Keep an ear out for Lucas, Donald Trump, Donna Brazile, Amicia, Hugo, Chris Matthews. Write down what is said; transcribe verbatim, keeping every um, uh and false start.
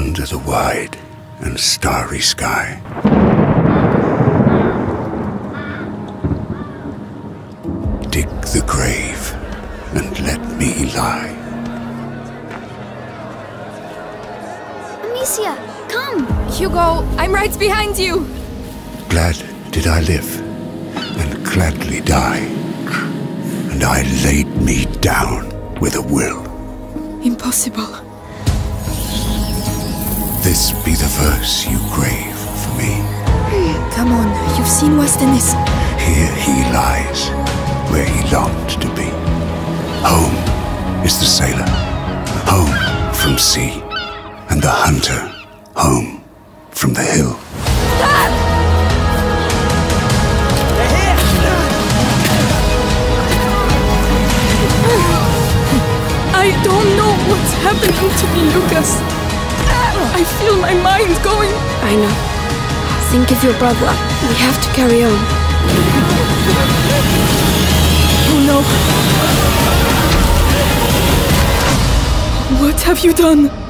under the wide and starry sky. Dig the grave and let me lie. Amicia, come! Hugo, I'm right behind you! Glad did I live, and gladly die. And I laid me down with a will. Impossible. This be the verse you crave for me. Come on, you've seen worse than this. Here he lies, where he longed to be. Home is the sailor, home from sea, and the hunter, home from the hill. I don't know what's happening to me, Lucas. I feel my mind going. I know. Think of your brother. We have to carry on. Oh no. What have you done?